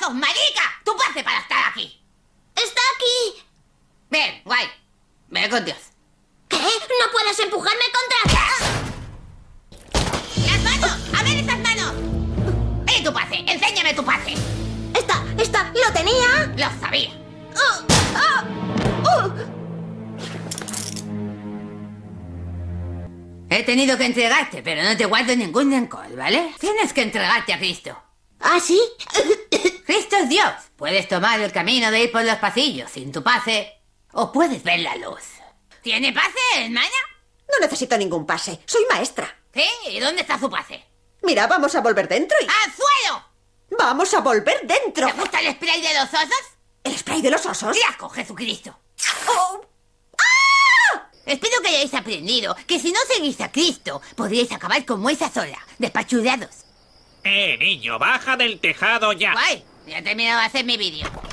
¡Sos marica! ¡Tu pase para estar aquí! ¡Está aquí! Bien, guay. Ve con Dios. ¿Qué? ¡No puedes empujarme contra! ¡Las manos! ¡A ver esas manos! ¡Y tu pase! ¡Enséñame tu pase! ¡Esta! ¡Lo tenía! ¡Lo sabía! He tenido que entregarte, pero no te guardo ningún rencor, ¿vale? Tienes que entregarte a Cristo. ¿Ah, sí? Cristo es Dios. Puedes tomar el camino de ir por los pasillos sin tu pase o puedes ver la luz. ¿Tiene pase, hermana? No necesito ningún pase. Soy maestra. ¿Sí? ¿Y dónde está su pase? Mira, vamos a volver dentro y... ¡Al suelo! ¡Vamos a volver dentro! ¿Te gusta el spray de los osos? ¿El spray de los osos? ¡Te asco, Jesucristo! ¡Oh! Espero que hayáis aprendido que si no seguís a Cristo, podríais acabar como esa sola, despachurados. Niño, baja del tejado ya. Guay, ya he terminado de hacer mi vídeo.